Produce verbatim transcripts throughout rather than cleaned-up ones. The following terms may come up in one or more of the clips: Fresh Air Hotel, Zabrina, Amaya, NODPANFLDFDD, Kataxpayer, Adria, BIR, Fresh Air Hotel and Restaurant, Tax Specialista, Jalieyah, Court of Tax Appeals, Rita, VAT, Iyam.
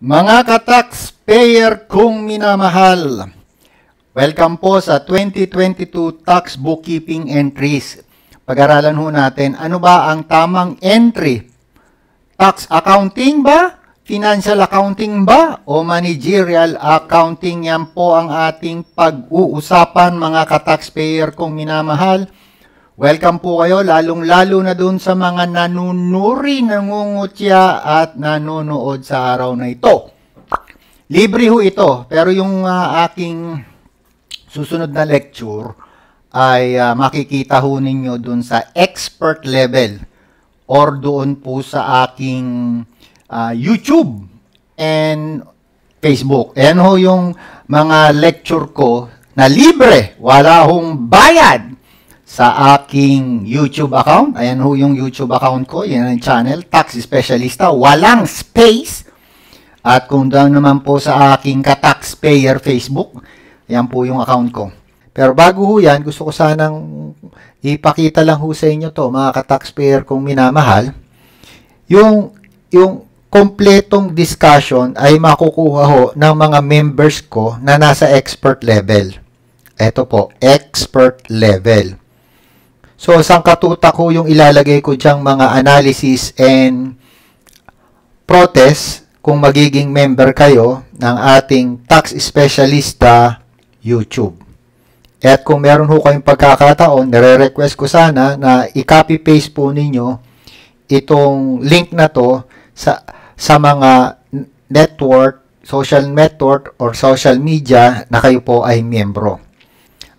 Mga ka-taxpayer kong minamahal, welcome po sa twenty twenty-two Tax Bookkeeping Entries. Pag-aralan ho natin, ano ba ang tamang entry? Tax accounting ba? Financial accounting ba? O managerial accounting? Yan po ang ating pag-uusapan, mga ka-taxpayer kong minamahal. Welcome po kayo, lalong-lalo na doon sa mga nanunuri, nangungutya at nanonood sa araw na ito. Libre ho ito, pero yung uh, aking susunod na lecture ay uh, makikita ho ninyo doon sa expert level or doon po sa aking uh, YouTube and Facebook. Ayan ho yung mga lecture ko na libre, wala hong bayad. Sa aking YouTube account, ayan ho yung YouTube account ko, yan ang channel, Tax Specialista, walang space. At kung doon naman po sa aking ka-taxpayer Facebook, ayan po yung account ko. Pero bago ho yan, gusto ko sanang ipakita lang ho sa inyo to, mga ka-taxpayer kong minamahal. Yung, yung kompletong discussion ay makukuha ho ng mga members ko na nasa expert level. Ito po, expert level. So, sangkatutak ko yung ilalagay ko dyang mga analysis and protest kung magiging member kayo ng ating Tax Specialista YouTube. At kung meron ho kayong pagkakataon, nire-request ko sana na i-copy-paste po ninyo itong link na to sa, sa mga network, social network, or social media na kayo po ay miyembro.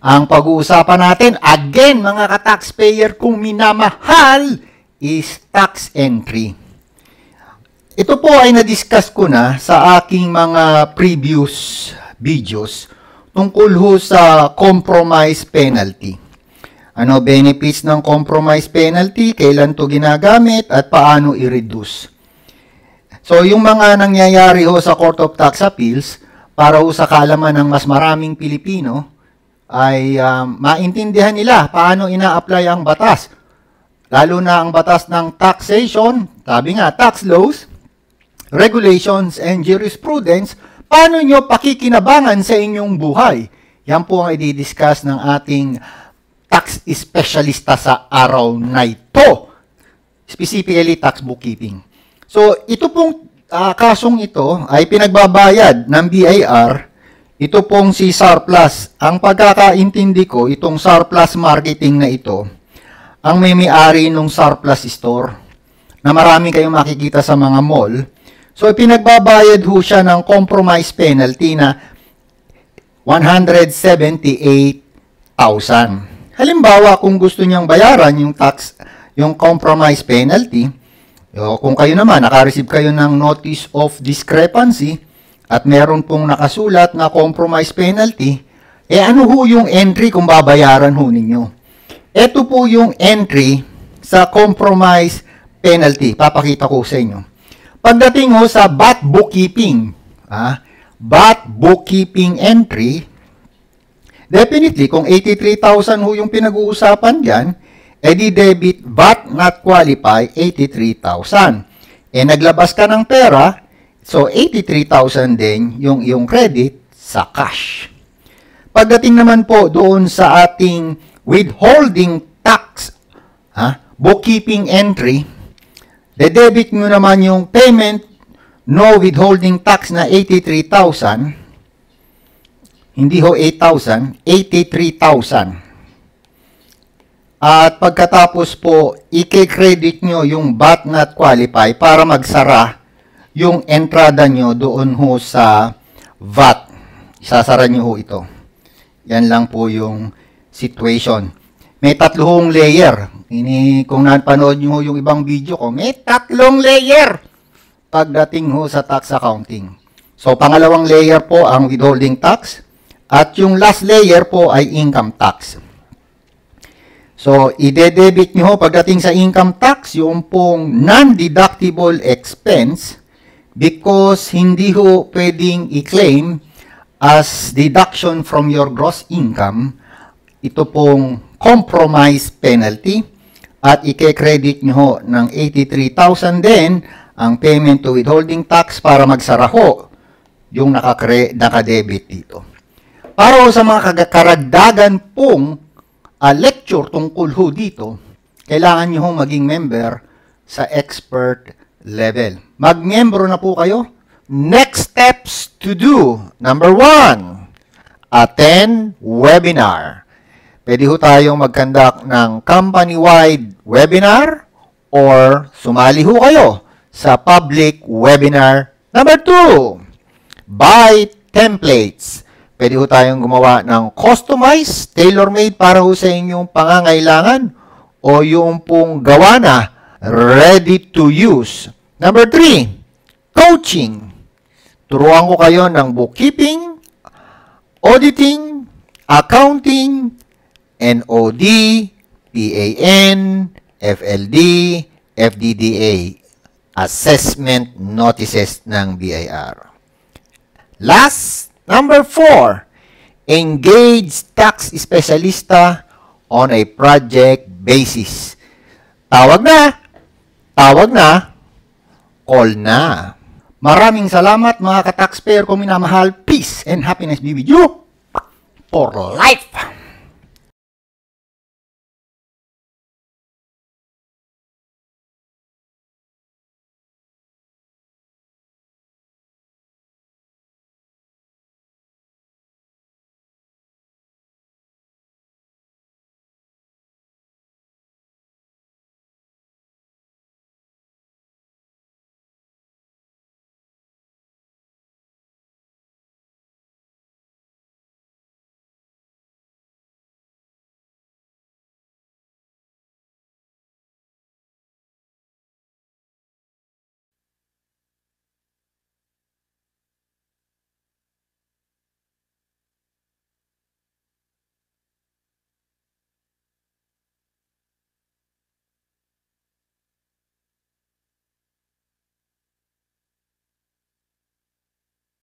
Ang pag-uusapan natin, again, mga ka-taxpayer kung minamahal, is tax entry. Ito po ay na-discuss ko na sa aking mga previous videos tungkol ho sa compromise penalty. Ano benefits ng compromise penalty, kailan to ginagamit, at paano i-reduce. So, yung mga nangyayari ho sa Court of Tax Appeals, para ho sa kalaman ng mas maraming Pilipino, ay um, maintindihan nila paano ina-apply ang batas. Lalo na ang batas ng taxation, sabi nga, tax laws, regulations, and jurisprudence, paano nyo pakikinabangan sa inyong buhay. Yan po ang i-discuss ng ating tax specialista sa araw na ito. Specifically, tax bookkeeping. So, ito pong uh, kasong ito ay pinagbabayad ng B I R. Ito pong si surplus. Ang pagkakaintindi ko, itong surplus marketing na ito, ang may-ari nung surplus store na marami kayong makikita sa mga mall. So, pinagbabayad ho siya ng compromise penalty na one hundred seventy-eight thousand. Halimbawa, kung gusto niyang bayaran yung tax, yung compromise penalty, kung kayo naman, nakareceive kayo ng notice of discrepancy, at meron pong nakasulat na compromise penalty, eh ano ho yung entry kung babayaran ho ninyo? Ito po yung entry sa compromise penalty. Papakita ko sa inyo. Pagdating ho sa B A T bookkeeping, ah, B A T bookkeeping entry, definitely kung eighty-three thousand ho yung pinag-uusapan dyan, eh di debit V A T not qualify eighty-three thousand. Eh naglabas ka ng pera, so, eighty-three thousand din yung iyong credit sa cash. Pagdating naman po doon sa ating withholding tax, ha, bookkeeping entry, de-debit nyo naman yung payment, no withholding tax na eighty-three thousand, hindi ho eight thousand, eighty-three thousand. At pagkatapos po, i-credit nyo yung B A T not qualify para magsara yung entrada nyo doon ho sa V A T. Isasara nyo ho ito. Yan lang po yung situation. May tatlong layer. Ini, kung napanood nyo yung ibang video ko, may tatlong layer pagdating ho sa tax accounting. So, pangalawang layer po ang withholding tax at yung last layer po ay income tax. So, ide-debit nyo ho pagdating sa income tax yung pong non-deductible expense because hindi ho pwedeng i-claim as deduction from your gross income, ito pong compromise penalty at i-credit nyo ho ng eighty-three thousand din ang payment to withholding tax para magsara ho yung nakakre, nakadebit dito. Para sa mga karagdagan pong uh, lecture tungkol ho dito, kailangan nyo ho maging member sa expert level. Mag-membro na po kayo. Next steps to do. Number one, attend webinar. Pwede ho tayong mag-conduct ng company-wide webinar or sumali ho kayo sa public webinar. Number two, buy templates. Pwede ho tayong gumawa ng customized, tailor-made para ho sa inyong pangangailangan o yung pong gawa na ready to use. Number three, coaching. Turuan ko kayo ng bookkeeping, auditing, accounting, N O D, P A N, F L D, F D D A, assessment notices ng B I R. Last, number four, engage tax specialista on a project basis. Tawag na, tawag na, call na. Maraming salamat mga ka-taxpayer ko minamahal. Peace and happiness be with you for life.